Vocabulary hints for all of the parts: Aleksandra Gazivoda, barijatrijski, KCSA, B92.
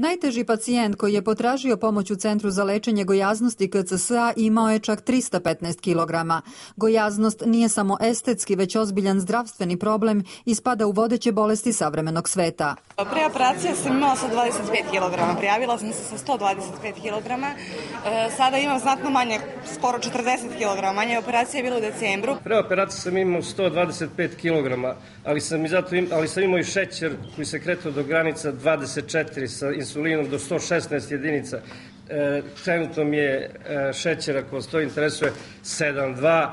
Najteži pacijent koji je potražio pomoć u Centru za lečenje gojaznosti KCSA imao je čak 315 kilograma. Gojaznost nije samo estetski, već ozbiljan zdravstveni problem i spada u vodeće bolesti savremenog sveta. Pre operacije sam imala sa 25 kilograma, prijavila sam se sa 125 kilograma, sada imam znatno manje, skoro 40 kilograma, manje. Operacija je bila u decembru. Pre operacije sam imao 125 kilograma, ali sam imao i šećer koji se kretao do granica 24 sa insulinom do 116 jedinica. Trenutno mi je šećer, ako vas to interesuje, 7,2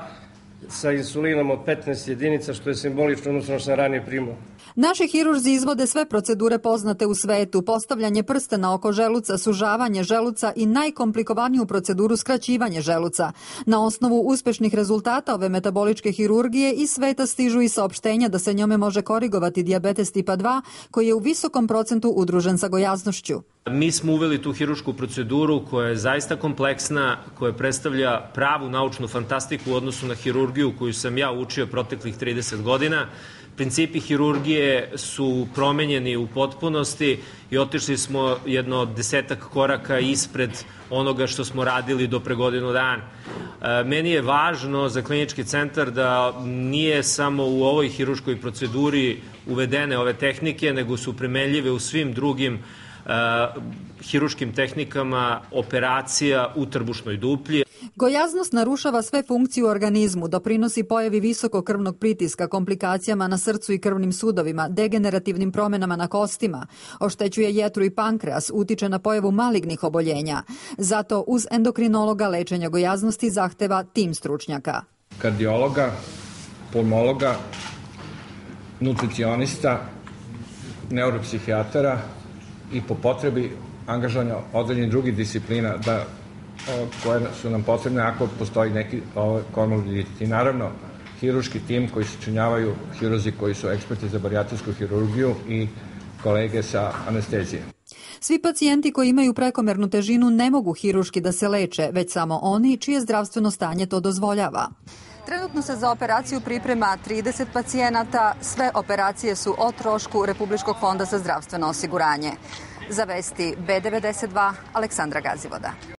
sa insulinom od 15 jedinica, što je simbolično odnosno što sam ranije primao. Naši hirurzi izvode sve procedure poznate u svetu, postavljanje prstena oko želuca, sužavanje želuca i najkomplikovaniju proceduru skraćivanje želuca. Na osnovu uspešnih rezultata ove metaboličke hirurgije iz sveta stižu i saopštenja da se njome može korigovati dijabetes tipa 2, koji je u visokom procentu udružen sa gojaznošću. Mi smo uveli tu hirušku proceduru koja je zaista kompleksna, koja predstavlja pravu naučnu fantastiku u odnosu na hirurgiju koju sam ja učio proteklih 30 godina. Principi hirurgije su promenjeni u potpunosti i otišli smo jedno 10-ak koraka ispred onoga što smo radili do pre godinu dana. Meni je važno za klinički centar da nije samo u ovoj hiruškoj proceduri uvedene ove tehnike, nego su primenljive u svim drugim hiruškim tehnikama operacija u trbušnoj duplji. Gojaznost narušava sve funkcije u organizmu, doprinosi pojavi visokog krvnog pritiska, komplikacijama na srcu i krvnim sudovima, degenerativnim promenama na kostima, oštećuje jetru i pankreas, utiče na pojavu malignih oboljenja. Zato uz endokrinologa lečenje gojaznosti zahteva tim stručnjaka. Kardiologa, pulmologa, nutricionista, neuropsihijatara i po potrebi angažovanja određenih drugih disciplina da koje su nam potrebne ako postoji neki komorbiditet. I naravno, hiruški tim koji se činjavaju hiruzi koji su eksperti za barijatrijsku hirurgiju i kolege sa anestezije. Svi pacijenti koji imaju prekomernu težinu ne mogu hiruški da se leče, već samo oni čije zdravstveno stanje to dozvoljava. Trenutno se za operaciju priprema 30 pacijenata. Sve operacije su o trošku Republičkog fonda za zdravstveno osiguranje. Za vesti B92, Aleksandra Gazivoda.